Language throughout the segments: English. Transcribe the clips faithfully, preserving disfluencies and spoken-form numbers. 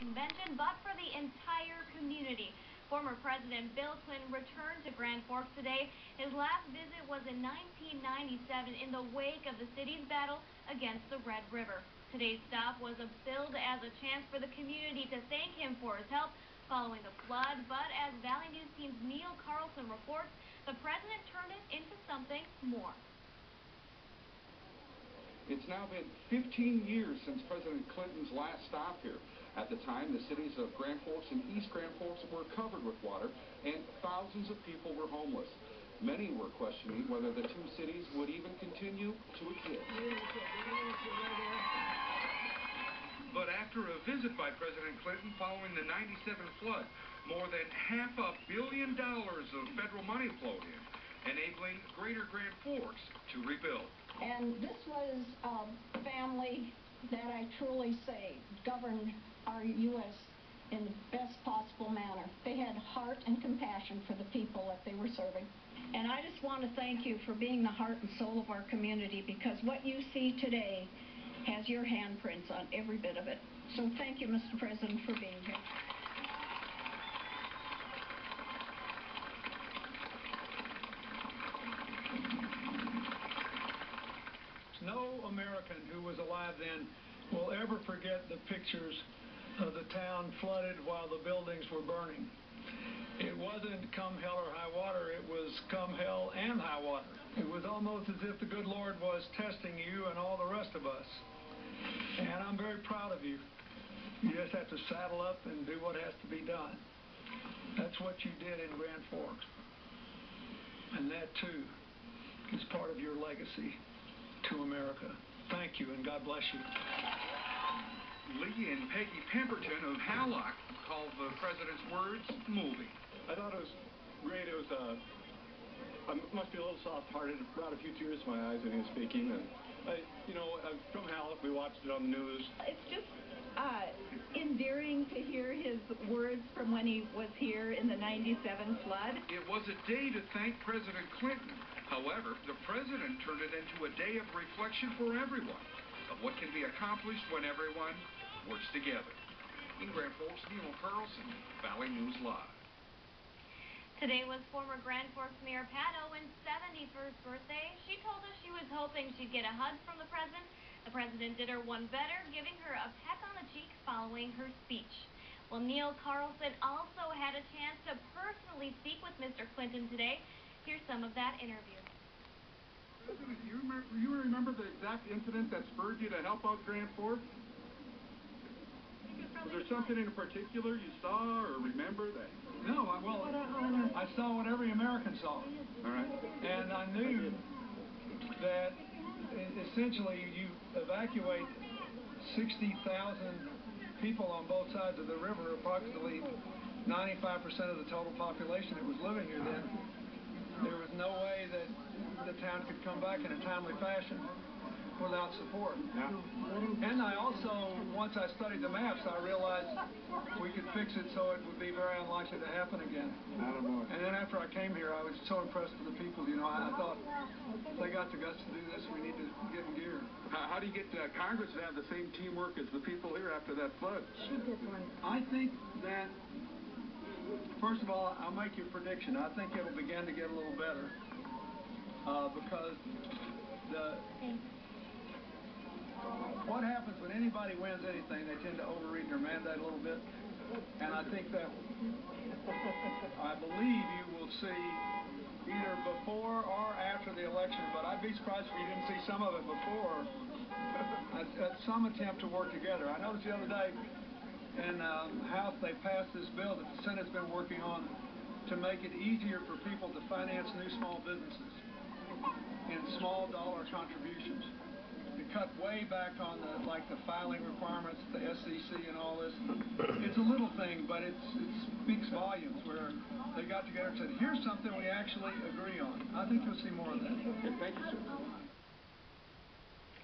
convention, but for the entire community. Former President Bill Clinton returned to Grand Forks today. His last visit was in nineteen ninety-seven in the wake of the city's battle against the Red River. Today's stop was billed as a chance for the community to thank him for his help following the flood, but as Valley News Team's Neil Carlson reports, the president turned it into something more. It's now been fifteen years since President Clinton's last stop here. At the time, the cities of Grand Forks and East Grand Forks were covered with water, and thousands of people were homeless. Many were questioning whether the two cities would even continue to exist. But after a visit by President Clinton following the ninety-seven flood, more than half a billion dollars of federal money flowed in, enabling Greater Grand Forks to rebuild. And this was a family that I truly say governed our U S in the best possible manner. They had heart and compassion for the people that they were serving. And I just want to thank you for being the heart and soul of our community, because what you see today has your handprints on every bit of it. So thank you, Mister President, for being here. No American who was alive then will ever forget the pictures of the town flooded while the buildings were burning. It wasn't come hell or high water, it was come hell and high water. It was almost as if the good Lord was testing you and all the rest of us. And I'm very proud of you. You just have to saddle up and do what has to be done. That's what you did in Grand Forks. And that, too, is part of your legacy to America. Thank you, and God bless you. Lee and Peggy Pemberton of Hallock called the president's words moving. I thought it was great. It was, uh, I must be a little soft-hearted. It brought a few tears to my eyes when he was speaking. And, I, you know, I'm from Hallock. We watched it on the news. It's just uh, endearing to hear his words from when he was here in the ninety-seven flood. It was a day to thank President Clinton. However, the president turned it into a day of reflection for everyone of what can be accomplished when everyone works together. In Grand Forks, Neil Carlson, Valley News Live. Today was former Grand Forks Mayor Pat Owens' seventy-first birthday. She told us she was hoping she'd get a hug from the president. The president did her one better, giving her a peck on the cheek following her speech. Well, Neil Carlson also had a chance to personally speak with Mister Clinton today. Here's some of that interview. President, do you, remember, do you remember the exact incident that spurred you to help out Grand Forks? Was there something in particular you saw or remember that? No, I, well, I saw what every American saw. All right. And I knew that essentially you evacuate sixty thousand people on both sides of the river, approximately ninety-five percent of the total population that was living here then. There was no way that the town could come back in a timely fashion without support. Yeah. And I also, once I studied the maps, I realized we could fix it so it would be very unlikely to happen again. And then after I came here, I was so impressed with the people. You know, I, I thought, if they got the guts to do this, we need to get in gear. How, how do you get uh, Congress to have the same teamwork as the people here after that flood? I think that, first of all, I'll make your prediction. I think it'll begin to get a little better uh, because the what happens when anybody wins anything, they tend to overread their mandate a little bit, and I think that I believe you will see either before or after the election, but I'd be surprised if you didn't see some of it before. uh, some attempt to work together. I noticed the other day in the House they passed this bill that the Senate's been working on to make it easier for people to finance new small businesses and small dollar contributions. To cut way back on the like the filing requirements, the S E C and all this. It's a little thing, but it's, it speaks volumes where they got together and said, here's something we actually agree on. I think you'll see more of that. Thank you, sir.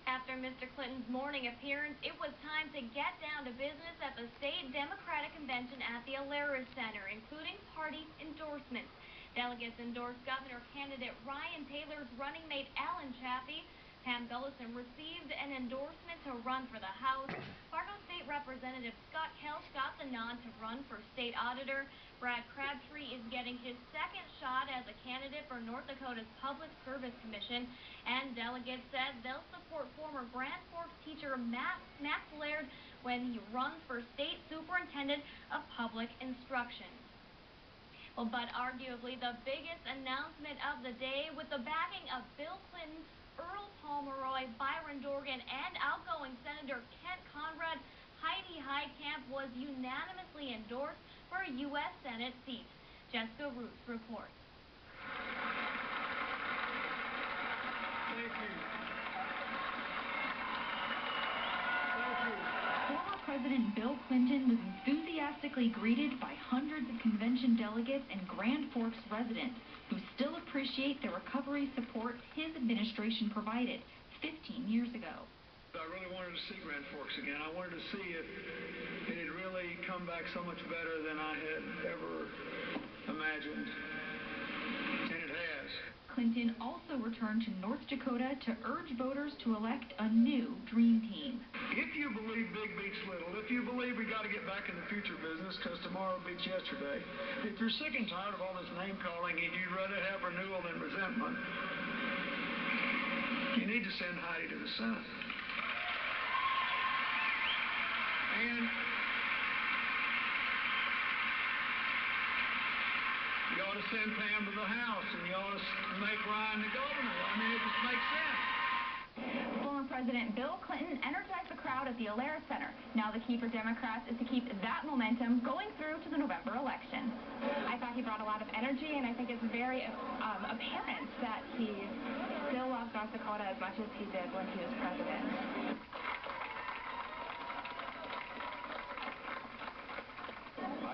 After Mister Clinton's morning appearance, it was time to get down to business at the State Democratic Convention at the Alerus Center, including party endorsements. Delegates endorsed Governor candidate Ryan Taylor's running mate Alan Chaffee, Pam Gulleson received an endorsement to run for the House. Fargo State Representative Scott Kelsch got the nod to run for state auditor. Brad Crabtree is getting his second shot as a candidate for North Dakota's Public Service Commission. And delegates said they'll support former Grand Forks teacher Matt Maclaird when he runs for state superintendent of public instruction. Well, but arguably the biggest announcement of the day, with the backing of Bill Clinton, Earl Pomeroy, Byron Dorgan, and outgoing Senator Kent Conrad, Heidi Heitkamp was unanimously endorsed for a U S Senate seat. Jessica Roos reports. Thank you. President Bill Clinton was enthusiastically greeted by hundreds of convention delegates and Grand Forks residents who still appreciate the recovery support his administration provided fifteen years ago. I really wanted to see Grand Forks again. I wanted to see if it had really come back so much better than I had ever imagined, and it has. Clinton also returned to North Dakota to urge voters to elect a new dream team. If you believe big beats little, if you believe we got to get back in the future business because tomorrow beats yesterday, if you're sick and tired of all this name calling and you'd rather have renewal than resentment, you need to send Heidi to the Senate. And you ought to send Pam to the House, and you ought to make Ryan the governor. I mean, it just makes sense. Former President Bill Clinton energized the crowd at the Alerus Center. Now the key for Democrats is to keep that momentum going through to the November election. I thought he brought a lot of energy, and I think it's very um, apparent that he still loves North Dakota as much as he did when he was president.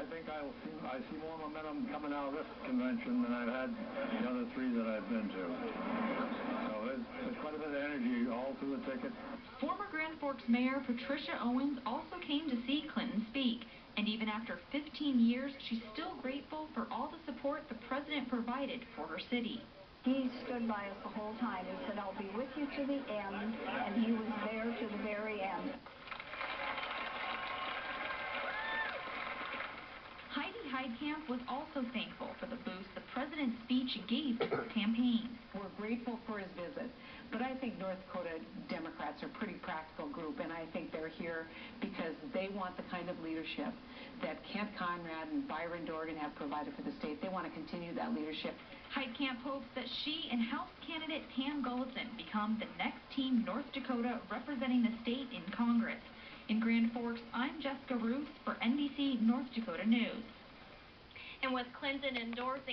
I think I see, I see more momentum coming out of this convention than I've had the other three that I've been to. So there's, there's quite a bit of energy all through the ticket. Former Grand Forks Mayor Patricia Owens also came to see Clinton speak. And even after fifteen years, she's still grateful for all the support the president provided for her city. He stood by us the whole time and said, "I'll be with you to the end," and he was there to the very end. Heitkamp was also thankful for the boost the president's speech gave to her campaign. We're grateful for his visit, but I think North Dakota Democrats are a pretty practical group, and I think they're here because they want the kind of leadership that Kent Conrad and Byron Dorgan have provided for the state. They want to continue that leadership. Heitkamp hopes that she and House candidate Pam Gulleson become the next team North Dakota representing the state in Congress. In Grand Forks, I'm Jessica Roos for N B C North Dakota News. And with Clinton endorsing